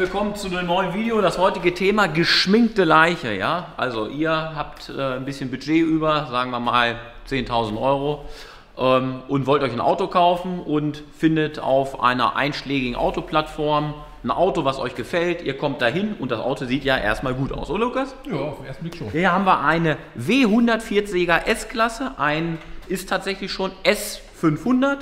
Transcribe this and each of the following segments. willkommen zu einem neuen Video. Das heutige Thema geschminkte Leiche. Ja? Also ihr habt ein bisschen Budget über, sagen wir mal 10.000 Euro und wollt euch ein Auto kaufen und findet auf einer einschlägigen Autoplattform ein Auto, was euch gefällt. Ihr kommt dahin und das Auto sieht ja erstmal gut aus, oder Lukas? Ja, auf den ersten Blick schon. Hier haben wir eine W140er S-Klasse, ein ist tatsächlich schon S500.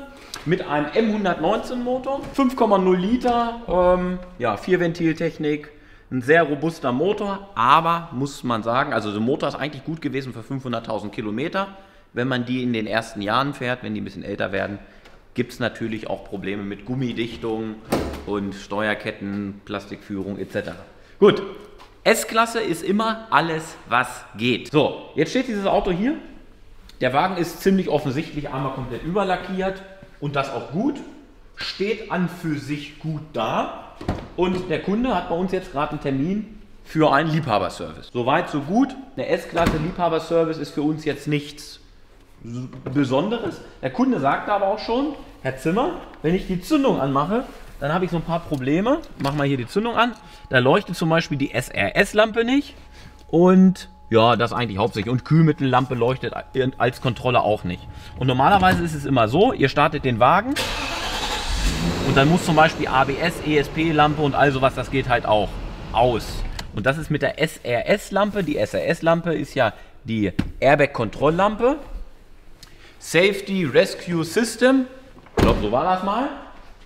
Mit einem M119 Motor, 5,0 Liter, ja, 4-Ventil-Technik, ein sehr robuster Motor, aber muss man sagen, also der Motor ist eigentlich gut gewesen für 500.000 Kilometer. Wenn man die in den ersten Jahren fährt, wenn die ein bisschen älter werden, gibt es natürlich auch Probleme mit Gummidichtung und Steuerketten, Plastikführung etc. Gut, S-Klasse ist immer alles, was geht. So, jetzt steht dieses Auto hier. Der Wagen ist ziemlich offensichtlich einmal komplett überlackiert. Und das auch gut, steht an für sich gut da. Und der Kunde hat bei uns jetzt gerade einen Termin für einen Liebhaber-Service. Soweit, so gut. Eine S-Klasse Liebhaber-Service ist für uns jetzt nichts Besonderes. Der Kunde sagte aber auch schon, Herr Zimmer, wenn ich die Zündung anmache, dann habe ich so ein paar Probleme. Mach mal hier die Zündung an. Da leuchtet zum Beispiel die SRS-Lampe nicht. Und ja, das eigentlich hauptsächlich. Und Kühlmittellampe leuchtet als Kontrolle auch nicht. Und normalerweise ist es immer so, ihr startet den Wagen und dann muss zum Beispiel ABS, ESP-Lampe und all sowas, das geht halt auch aus. Und das ist mit der SRS-Lampe. Die SRS-Lampe ist ja die Airbag-Kontrolllampe. Safety Rescue System. Ich glaube, so war das mal.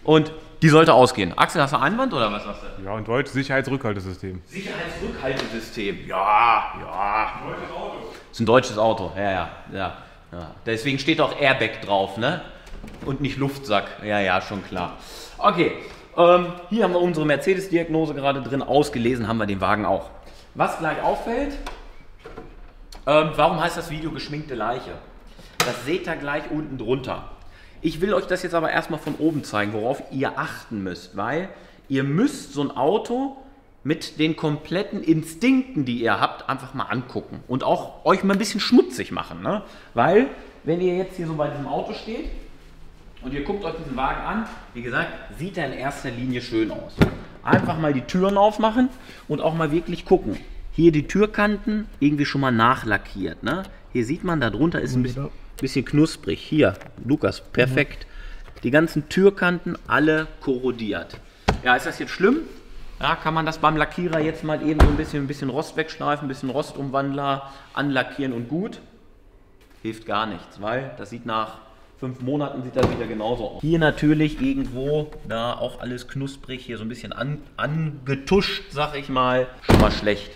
Und die sollte ausgehen. Axel, hast du einen Einwand oder was hast du? Ja, in Deutsch Sicherheitsrückhaltesystem. Sicherheitsrückhaltesystem, ja, ja. Ein deutsches Auto. Ist ein deutsches Auto, ja. Deswegen steht auch Airbag drauf, ne? Und nicht Luftsack, ja, schon klar. Okay, hier haben wir unsere Mercedes-Diagnose gerade drin, ausgelesen haben wir den Wagen auch. Was gleich auffällt, warum heißt das Video geschminkte Leiche? Das seht ihr gleich unten drunter. Ich will euch das jetzt aber erstmal von oben zeigen, worauf ihr achten müsst, weil ihr müsst so ein Auto mit den kompletten Instinkten, die ihr habt, einfach mal angucken und auch euch mal ein bisschen schmutzig machen, ne? Weil, wenn ihr jetzt hier so bei diesem Auto steht und ihr guckt euch diesen Wagen an, wie gesagt, sieht er in erster Linie schön aus. Einfach mal die Türen aufmachen und auch mal wirklich gucken. Hier die Türkanten irgendwie schon mal nachlackiert, ne? Hier sieht man, darunter ist ein bisschen knusprig. Hier, Lukas, perfekt. Die ganzen Türkanten alle korrodiert. Ja, ist das jetzt schlimm? Ja, kann man das beim Lackierer jetzt mal eben so ein bisschen Rost wegschleifen, ein bisschen Rostumwandler anlackieren und gut? Hilft gar nichts, weil das sieht nach 5 Monaten sieht das wieder genauso aus. Hier natürlich irgendwo, da auch alles knusprig, hier so ein bisschen angetuscht, sag ich mal. Schon mal schlecht.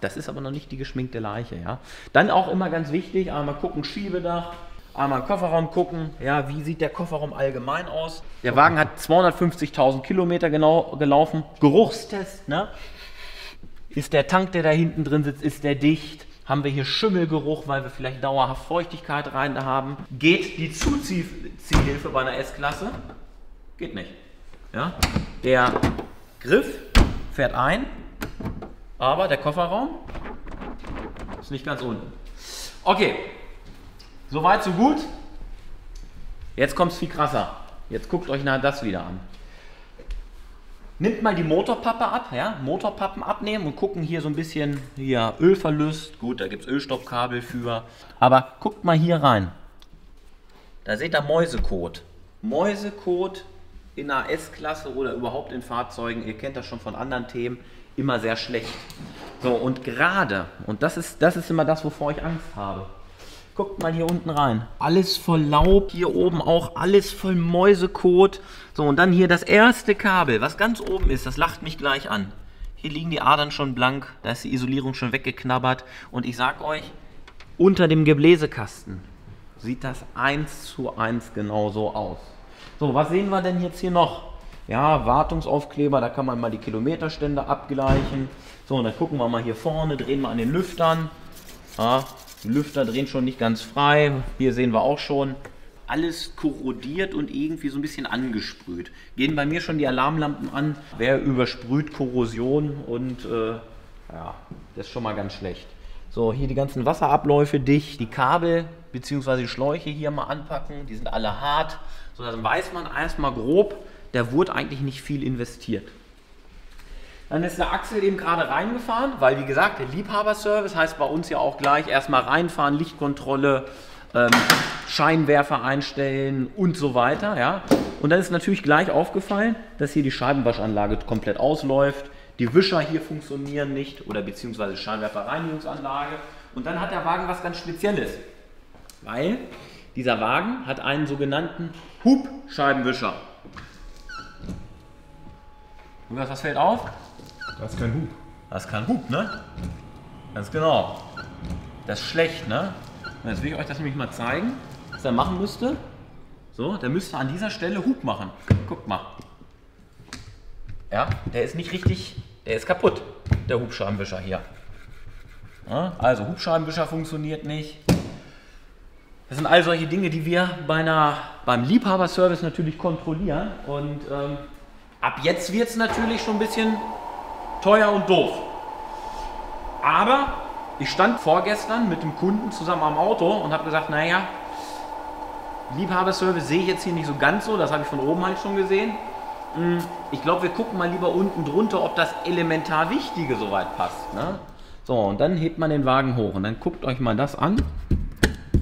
Das ist aber noch nicht die geschminkte Leiche, ja. Dann auch immer ganz wichtig, einmal gucken, Schiebedach, einmal Kofferraum gucken, ja, wie sieht der Kofferraum allgemein aus. Der Wagen hat 250.000 Kilometer genau gelaufen. Geruchstest, ne? Ist der Tank, der da hinten drin sitzt, ist der dicht? Haben wir hier Schimmelgeruch, weil wir vielleicht dauerhaft Feuchtigkeit rein haben? Geht die Zuziehhilfe bei einer S-Klasse? Geht nicht, ja. Der Griff fährt ein. Aber der Kofferraum ist nicht ganz unten. Okay, soweit, so gut. Jetzt kommt es viel krasser. Jetzt guckt euch das wieder an. Nimmt mal die Motorpappe ab, ja? Motorpappen abnehmen und gucken hier so ein bisschen hier Ölverlust. Gut, da gibt es Ölstoppkabel für. Aber guckt mal hier rein. Da seht ihr Mäusekot. Mäusekot in einer S-Klasse oder überhaupt in Fahrzeugen. Ihr kennt das schon von anderen Themen. Immer sehr schlecht. So, und gerade, und das ist immer das, wovor ich Angst habe. Guckt mal hier unten rein. Alles voll Laub, hier oben auch alles voll Mäusekot. So, und dann hier das erste Kabel, was ganz oben ist, das lacht mich gleich an. Hier liegen die Adern schon blank, da ist die Isolierung schon weggeknabbert. Und ich sag euch, unter dem Gebläsekasten sieht das 1:1 genauso aus. So, was sehen wir denn jetzt hier noch? Ja, Wartungsaufkleber, da kann man mal die Kilometerstände abgleichen. So, und dann gucken wir mal hier vorne, drehen wir an den Lüftern. Ja, die Lüfter drehen schon nicht ganz frei. Hier sehen wir auch schon, alles korrodiert und irgendwie so ein bisschen angesprüht. Gehen bei mir schon die Alarmlampen an. Wer übersprüht Korrosion und ja, das ist schon mal ganz schlecht. So, hier die ganzen Wasserabläufe dicht, die Kabel bzw. die Schläuche hier mal anpacken. Die sind alle hart, so dann weiß man erstmal grob, da wurde eigentlich nicht viel investiert. Dann ist eine Achsel eben gerade reingefahren, weil wie gesagt, der Liebhaber-Service heißt bei uns ja auch gleich erstmal reinfahren, Lichtkontrolle, Scheinwerfer einstellen und so weiter. Ja. Und dann ist natürlich gleich aufgefallen, dass hier die Scheibenwaschanlage komplett ausläuft, die Wischer hier funktionieren nicht oder beziehungsweise Scheinwerferreinigungsanlage. Und dann hat der Wagen was ganz Spezielles, weil dieser Wagen hat einen sogenannten Hub-Scheibenwischer. Lukas, was fällt auf? Das ist kein Hub. Das ist kein Hub, ne? Ganz genau. Das ist schlecht, ne? Und jetzt will ich euch das nämlich mal zeigen, was er machen müsste. So, der müsste an dieser Stelle Hub machen. Guckt mal. Ja, der ist nicht richtig, der ist kaputt, der Hubscheibenwischer hier. Ja, also Hubscheibenwischer funktioniert nicht. Das sind all solche Dinge, die wir beim Liebhaber-Service natürlich kontrollieren. Und ab jetzt wird es natürlich schon ein bisschen teuer und doof. Aber ich stand vorgestern mit dem Kunden zusammen am Auto und habe gesagt, naja, Liebhaber-Service sehe ich jetzt hier nicht so ganz so, das habe ich von oben halt schon gesehen. Ich glaube, wir gucken mal lieber unten drunter, ob das elementar Wichtige soweit passt. Ne? So, und dann hebt man den Wagen hoch und dann guckt euch mal das an.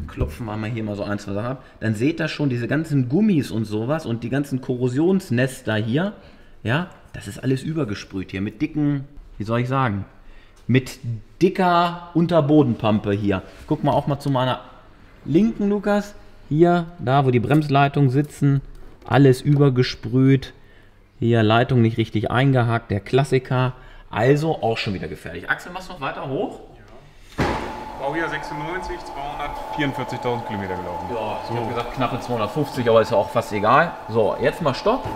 Klopfen wir mal hier mal so ein, zwei Sachen ab. Dann seht ihr schon diese ganzen Gummis und sowas und die ganzen Korrosionsnester hier. Ja, das ist alles übergesprüht hier mit dicken, wie soll ich sagen, mit dicker Unterbodenpampe hier. Guck mal auch mal zu meiner linken, Lukas. Hier, da wo die Bremsleitungen sitzen, alles übergesprüht. Hier Leitung nicht richtig eingehakt, der Klassiker. Also auch schon wieder gefährlich. Axel, machst du noch weiter hoch? Baujahr 96, 244.000 Kilometer gelaufen. Ja, so. Ich habe gesagt knappe 250, aber ist ja auch fast egal. So, jetzt mal Stopp.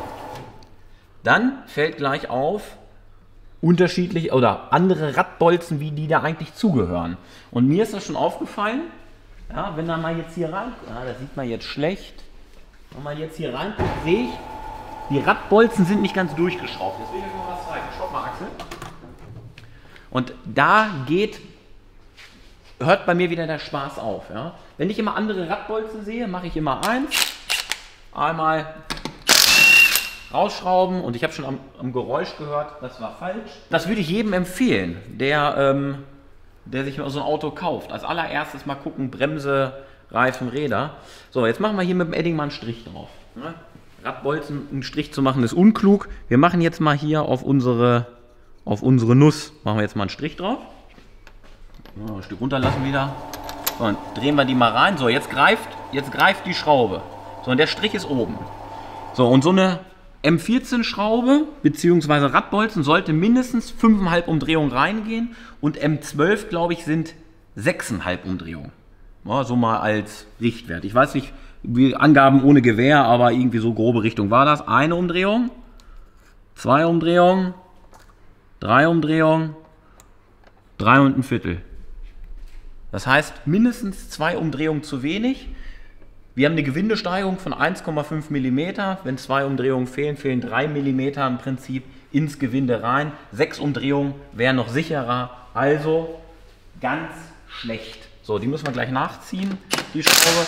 Dann fällt gleich auf, unterschiedlich oder andere Radbolzen, wie die da eigentlich zugehören. Und mir ist das schon aufgefallen, ja, wenn da mal jetzt hier rein, ah, das sieht man jetzt schlecht, wenn man jetzt hier rein guckt, sehe ich, die Radbolzen sind nicht ganz durchgeschraubt. Jetzt will ich euch mal was zeigen. Stopp mal, Axel. Und da geht... hört bei mir wieder der Spaß auf. Ja? Wenn ich immer andere Radbolzen sehe, mache ich immer eins, einmal rausschrauben und ich habe schon am Geräusch gehört, das war falsch. Das würde ich jedem empfehlen, der sich so ein Auto kauft. Als allererstes mal gucken, Bremse, Reifen, Räder. So, jetzt machen wir hier mit dem Edding mal einen Strich drauf. Ne? Radbolzen einen Strich zu machen ist unklug. Wir machen jetzt mal hier auf unsere Nuss, machen wir jetzt mal einen Strich drauf. So, ein Stück runterlassen wieder. So, dann drehen wir die mal rein. So, jetzt greift die Schraube. So, und der Strich ist oben. So, und so eine M14-Schraube bzw. Radbolzen sollte mindestens 5,5 Umdrehungen reingehen. Und M12, glaube ich, sind 6,5 Umdrehungen. Ja, so mal als Richtwert. Ich weiß nicht, Angaben ohne Gewehr, aber irgendwie so grobe Richtung war das. 1 Umdrehung, 2 Umdrehungen, 3 Umdrehungen, 3 und ein Viertel. Das heißt, mindestens 2 Umdrehungen zu wenig. Wir haben eine Gewindesteigerung von 1,5 mm. Wenn 2 Umdrehungen fehlen, fehlen 3 mm im Prinzip ins Gewinde rein. 6 Umdrehungen wären noch sicherer. Also ganz schlecht. So, die müssen wir gleich nachziehen, die Schraube.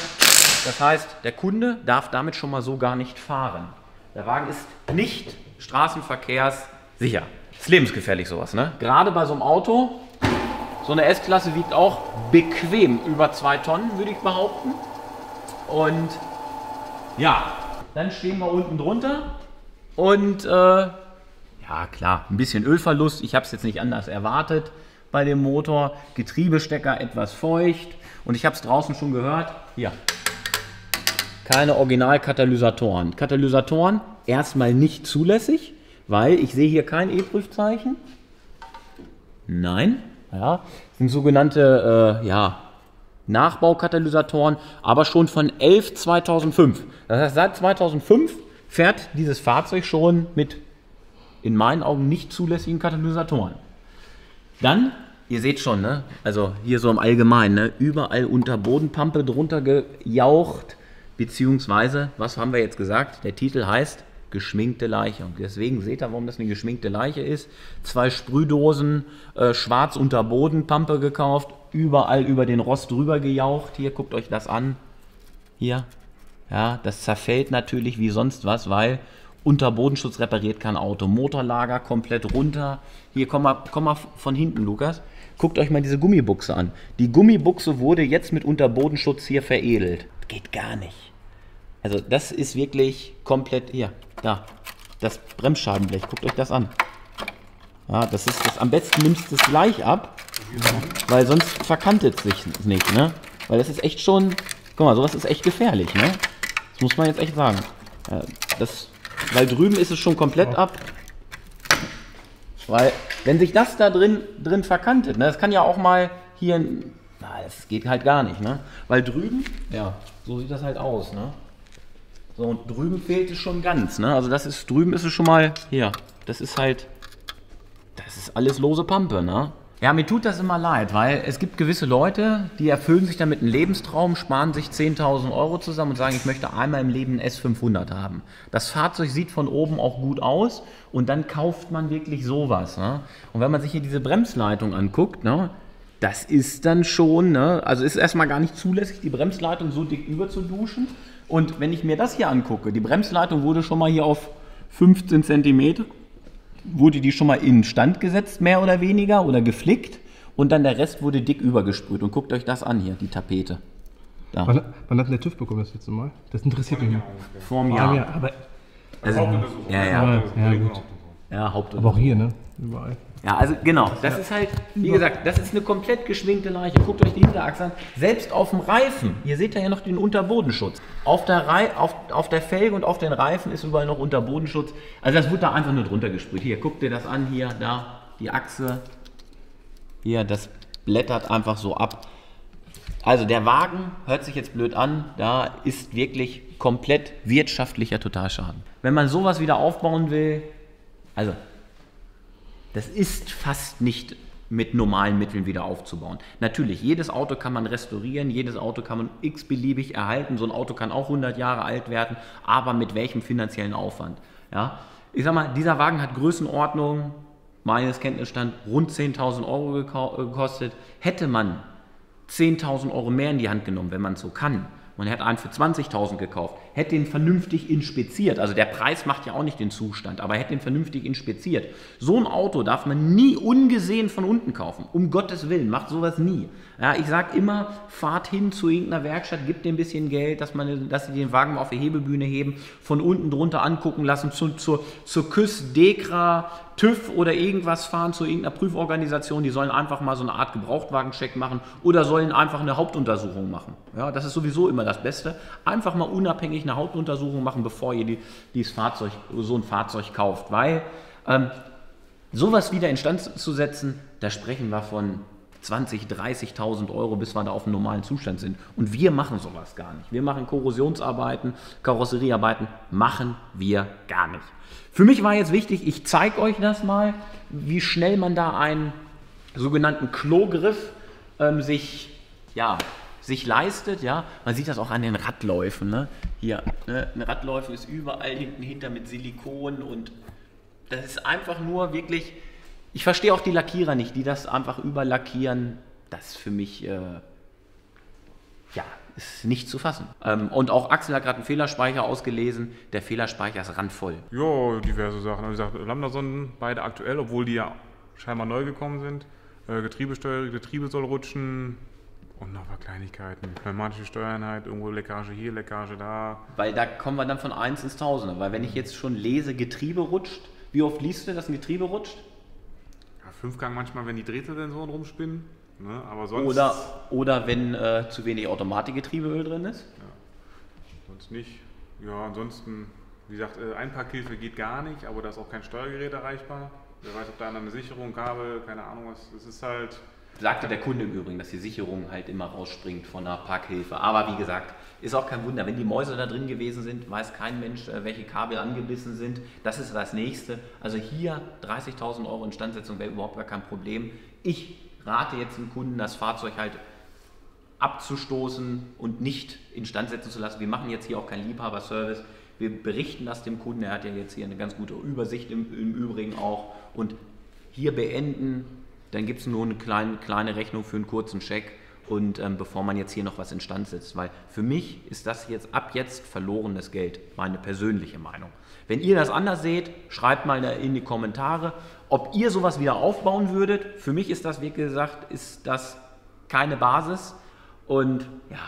Das heißt, der Kunde darf damit schon mal so gar nicht fahren. Der Wagen ist nicht straßenverkehrssicher. Ist lebensgefährlich sowas, ne? Gerade bei so einem Auto. So eine S-Klasse wiegt auch bequem über 2 Tonnen, würde ich behaupten. Und ja, dann stehen wir unten drunter. Und ja klar, ein bisschen Ölverlust. Ich habe es jetzt nicht anders erwartet bei dem Motor. Getriebestecker etwas feucht. Und ich habe es draußen schon gehört. Hier, keine Originalkatalysatoren. Katalysatoren erstmal nicht zulässig, weil ich sehe hier kein E-Prüfzeichen. Nein. Ja, sind sogenannte ja, Nachbaukatalysatoren, aber schon von 11 2005. Das heißt, seit 2005 fährt dieses Fahrzeug schon mit in meinen Augen nicht zulässigen Katalysatoren. Dann, ihr seht schon, ne? Also hier so im Allgemeinen, ne? Überall Unterbodenpampe drunter gejaucht, beziehungsweise, was haben wir jetzt gesagt? Der Titel heißt geschminkte Leiche. Und deswegen seht ihr, warum das eine geschminkte Leiche ist. 2 Sprühdosen, schwarz unter Bodenpampe gekauft, überall über den Rost drüber gejaucht. Hier, guckt euch das an. Hier, ja, das zerfällt natürlich wie sonst was, weil Unterbodenschutz repariert kein Auto. Motorlager komplett runter. Hier, komm mal von hinten, Lukas. Guckt euch mal diese Gummibuchse an. Die Gummibuchse wurde jetzt mit Unterbodenschutz hier veredelt. Geht gar nicht. Also das ist wirklich komplett... Hier, da. Das Bremsscheibenblech. Guckt euch das an. Ja, das ist das. Am besten nimmst du es gleich ab, weil sonst verkantet es sich nicht, ne? Weil das ist echt schon... Guck mal, sowas ist echt gefährlich, ne? Das muss man jetzt echt sagen. Das... Weil drüben ist es schon komplett ab. Weil, wenn sich das da drin verkantet, ne, das kann ja auch mal hier... Na, das geht halt gar nicht, ne? Weil drüben, ja, so sieht das halt aus, ne? So, und drüben fehlt es schon ganz, ne? Also das ist, drüben ist es schon mal... Hier, das ist halt... Das ist alles lose Pampe, ne? Ja, mir tut das immer leid, weil es gibt gewisse Leute, die erfüllen sich damit einen Lebenstraum, sparen sich 10.000 Euro zusammen und sagen, ich möchte einmal im Leben einen S500 haben. Das Fahrzeug sieht von oben auch gut aus und dann kauft man wirklich sowas. Ne? Und wenn man sich hier diese Bremsleitung anguckt, ne, das ist dann schon, ne, also ist erstmal gar nicht zulässig, die Bremsleitung so dick überzuduschen. Und wenn ich mir das hier angucke, die Bremsleitung wurde schon mal hier auf 15 cm. Wurde die schon mal in Stand gesetzt, mehr oder weniger, oder geflickt, und dann der Rest wurde dick übergesprüht. Und guckt euch das an hier, die Tapete. Da. Wann hat denn der TÜV bekommen das letzte Mal? Das interessiert mich nicht. Vor einem Jahr. Ja, aber also, ja, Hauptuntersuchung. Aber auch hier, ne? Überall. Ja, also genau. Das ist halt, wie gesagt, das ist eine komplett geschwingte Leiche. Guckt euch die Hinterachse an. Selbst auf dem Reifen, hier seht ihr ja noch den Unterbodenschutz. Auf der Felge und auf den Reifen ist überall noch Unterbodenschutz. Also das wurde da einfach nur drunter gesprüht. Hier, guckt ihr das an, hier, da, die Achse. Hier, das blättert einfach so ab. Also der Wagen, hört sich jetzt blöd an, da ist wirklich komplett wirtschaftlicher Totalschaden. Wenn man sowas wieder aufbauen will, also... Das ist fast nicht mit normalen Mitteln wieder aufzubauen. Natürlich, jedes Auto kann man restaurieren, jedes Auto kann man x-beliebig erhalten, so ein Auto kann auch 100 Jahre alt werden, aber mit welchem finanziellen Aufwand? Ja? Ich sag mal, dieser Wagen hat Größenordnung, meines Kenntnisstands, rund 10.000 Euro gekostet. Hätte man 10.000 Euro mehr in die Hand genommen, wenn man es so kann, man hätte einen für 20.000 gekauft, hätte ihn vernünftig inspiziert, also der Preis macht ja auch nicht den Zustand, aber hätte ihn vernünftig inspiziert. So ein Auto darf man nie ungesehen von unten kaufen, um Gottes Willen, macht sowas nie. Ja, ich sage immer, fahrt hin zu irgendeiner Werkstatt, gebt denen ein bisschen Geld, dass sie den Wagen auf die Hebebühne heben, von unten drunter angucken lassen, zur KÜS, Dekra, TÜV oder irgendwas fahren, zu irgendeiner Prüforganisation, die sollen einfach mal so eine Art Gebrauchtwagencheck machen oder sollen einfach eine Hauptuntersuchung machen. Ja, das ist sowieso immer das Beste. Einfach mal unabhängig eine Hauptuntersuchung machen, bevor ihr so ein Fahrzeug kauft. Weil sowas wieder instand zu setzen, da sprechen wir von 20.000, 30.000 Euro, bis wir da auf einem normalen Zustand sind. Und wir machen sowas gar nicht. Wir machen Korrosionsarbeiten, Karosseriearbeiten, machen wir gar nicht. Für mich war jetzt wichtig, ich zeige euch das mal, wie schnell man da einen sogenannten Klogriff sich leistet. Ja? Man sieht das auch an den Radläufen. Ne? Hier, ne? Ein Radläufen ist überall hinten hinter mit Silikon und das ist einfach nur wirklich... Ich verstehe auch die Lackierer nicht, die das einfach überlackieren. Das für mich, ja, ist nicht zu fassen. Und auch Axel hat gerade einen Fehlerspeicher ausgelesen. Der Fehlerspeicher ist randvoll. Jo, diverse Sachen. Also ich sag, Lambda-Sonden, beide aktuell, obwohl die ja scheinbar neu gekommen sind. Getriebe soll rutschen. Und noch ein paar Kleinigkeiten. Pneumatische Steuereinheit, irgendwo Leckage hier, Leckage da. Weil da kommen wir dann von 1 ins Tausende. Weil wenn ich jetzt schon lese, Getriebe rutscht. Wie oft liest du, dass ein Getriebe rutscht? 5-Gang manchmal, wenn die Drehzahlsensoren rumspinnen, ne? Aber sonst... Oder wenn zu wenig Automatikgetriebeöl drin ist. Ja. Sonst nicht. Ja, ansonsten, wie gesagt, Einparkhilfe geht gar nicht, aber da ist auch kein Steuergerät erreichbar. Wer weiß, ob da eine Sicherung, Kabel, keine Ahnung was, es ist halt... Sagte der Kunde im Übrigen, dass die Sicherung halt immer rausspringt von der Parkhilfe. Aber wie gesagt, ist auch kein Wunder. Wenn die Mäuse da drin gewesen sind, weiß kein Mensch, welche Kabel angebissen sind. Das ist das Nächste. Also hier 30.000 Euro Instandsetzung wäre überhaupt gar kein Problem. Ich rate jetzt dem Kunden, das Fahrzeug halt abzustoßen und nicht instand setzen zu lassen. Wir machen jetzt hier auch keinen Liebhaber-Service. Wir berichten das dem Kunden. Er hat ja jetzt hier eine ganz gute Übersicht im Übrigen auch. Und hier beenden. Dann gibt es nur eine kleine Rechnung für einen kurzen Scheck und bevor man jetzt hier noch was instand setzt, weil für mich ist das jetzt ab jetzt verlorenes Geld, meine persönliche Meinung. Wenn ihr das anders seht, schreibt mal in die Kommentare, ob ihr sowas wieder aufbauen würdet. Für mich ist das, wie gesagt, ist das keine Basis und ja,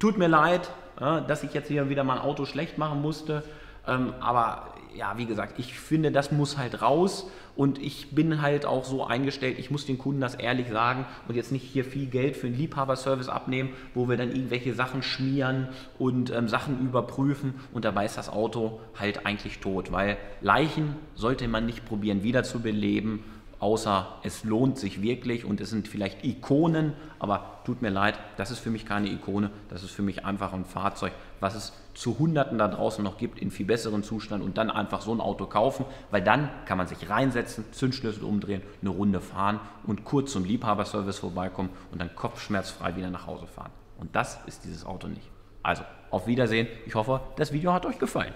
tut mir leid, dass ich jetzt hier wieder mein Auto schlecht machen musste, aber ja, wie gesagt, ich finde, das muss halt raus und ich bin halt auch so eingestellt, ich muss den Kunden das ehrlich sagen und jetzt nicht hier viel Geld für einen Liebhaber-Service abnehmen, wo wir dann irgendwelche Sachen schmieren und Sachen überprüfen und dabei ist das Auto halt eigentlich tot, weil Leichen sollte man nicht probieren wiederzubeleben, außer es lohnt sich wirklich und es sind vielleicht Ikonen, aber tut mir leid, das ist für mich keine Ikone, das ist für mich einfach ein Fahrzeug, was es zu Hunderten da draußen noch gibt, in viel besseren Zustand und dann einfach so ein Auto kaufen, weil dann kann man sich reinsetzen, Zündschlüssel umdrehen, eine Runde fahren und kurz zum Liebhaber-Service vorbeikommen und dann kopfschmerzfrei wieder nach Hause fahren. Und das ist dieses Auto nicht. Also, auf Wiedersehen. Ich hoffe, das Video hat euch gefallen.